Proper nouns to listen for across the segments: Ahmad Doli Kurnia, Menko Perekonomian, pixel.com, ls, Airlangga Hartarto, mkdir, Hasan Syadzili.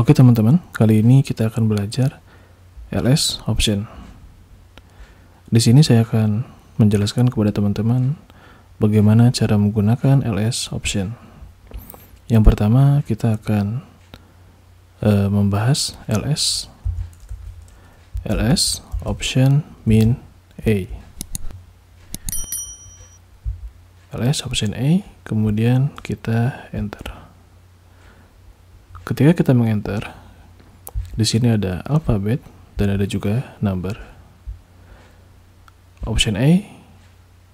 Oke teman-teman, kali ini kita akan belajar ls option. Di sini saya akan menjelaskan kepada teman-teman bagaimana cara menggunakan ls option. Yang pertama kita akan membahas ls option min a. Ls option a, kemudian kita enter. Ketika kita mengenter, di sini ada alfabet dan ada juga number. Option A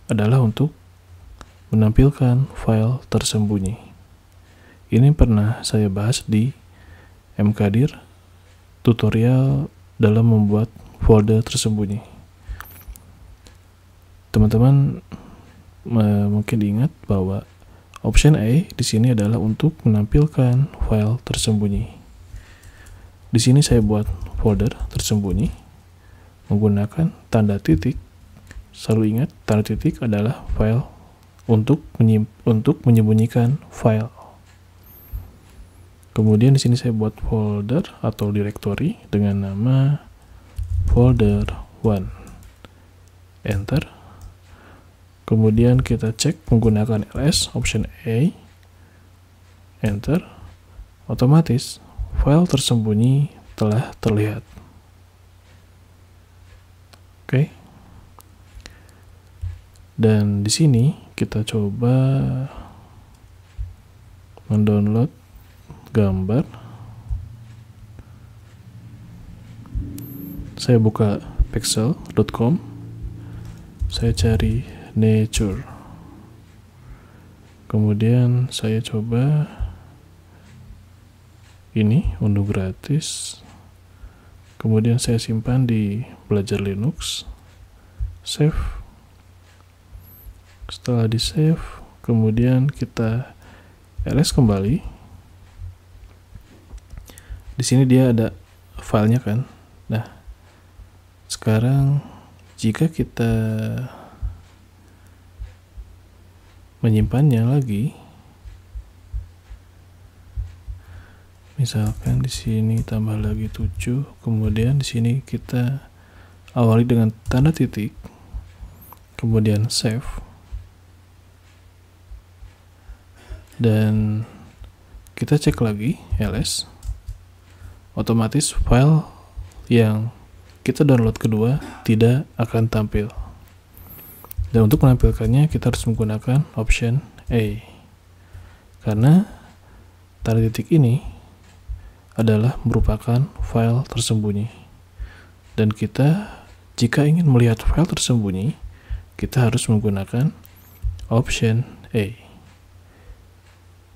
adalah untuk menampilkan file tersembunyi. Ini pernah saya bahas di mkdir tutorial dalam membuat folder tersembunyi. Teman-teman mungkin ingat bahwa option A di sini adalah untuk menampilkan file tersembunyi. Di sini saya buat folder tersembunyi menggunakan tanda titik. Selalu ingat, tanda titik adalah file untuk menyembunyikan file. Kemudian di sini saya buat folder atau directory dengan nama folder 1. Enter. Kemudian kita cek menggunakan ls option A, enter, otomatis file tersembunyi telah terlihat. Oke. Dan di sini kita coba mendownload gambar. Saya buka pixel.com. Saya cari nature, kemudian saya coba ini unduh gratis, kemudian saya simpan di belajar Linux, save. Setelah di save, kemudian kita ls kembali. Di sini dia ada filenya kan. Nah, sekarang jika kita menyimpannya lagi, misalkan di sini tambah lagi 7, kemudian di sini kita awali dengan tanda titik, kemudian save, dan kita cek lagi ls, otomatis file yang kita download kedua tidak akan tampil. Dan untuk menampilkannya kita harus menggunakan option A, karena tanda titik ini adalah merupakan file tersembunyi, dan kita jika ingin melihat file tersembunyi kita harus menggunakan option A.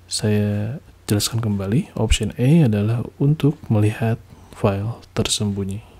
Saya jelaskan kembali, option A adalah untuk melihat file tersembunyi.